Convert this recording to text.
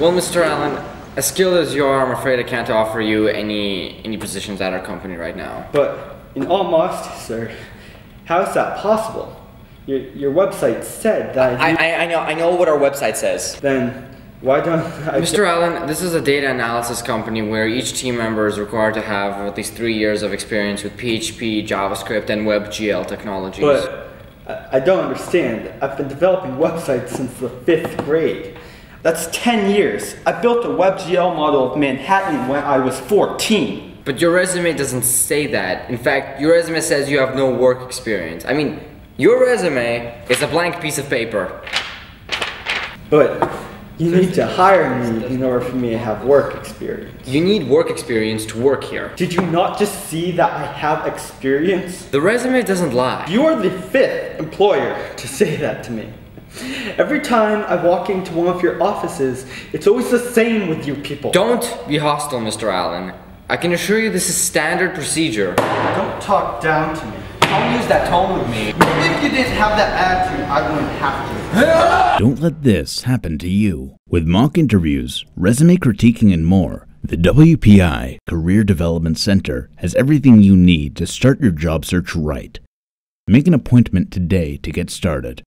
Well, Mr. Allen, as skilled as you are, I'm afraid I can't offer you any positions at our company right now. But in all modesty, sir, how is that possible? Your website said that... I know what our website says. Then why don't I... Mr. Allen, this is a data analysis company where each team member is required to have at least 3 years of experience with PHP, JavaScript, and WebGL technologies. But I don't understand. I've been developing websites since the 5th grade. That's 10 years. I built a WebGL model of Manhattan when I was 14. But your resume doesn't say that. In fact, your resume says you have no work experience. I mean, your resume is a blank piece of paper. But you need to hire me in order for me to have work experience. You need work experience to work here. Did you not just see that I have experience? The resume doesn't lie. You are the 5th employer to say that to me. Every time I walk into one of your offices, it's always the same with you people. Don't be hostile, Mr. Allen. I can assure you this is standard procedure. Don't talk down to me. Don't use that tone with me. If you didn't have that attitude, I wouldn't have to. Don't let this happen to you. With mock interviews, resume critiquing, and more, the WPI Career Development Center has everything you need to start your job search right. Make an appointment today to get started.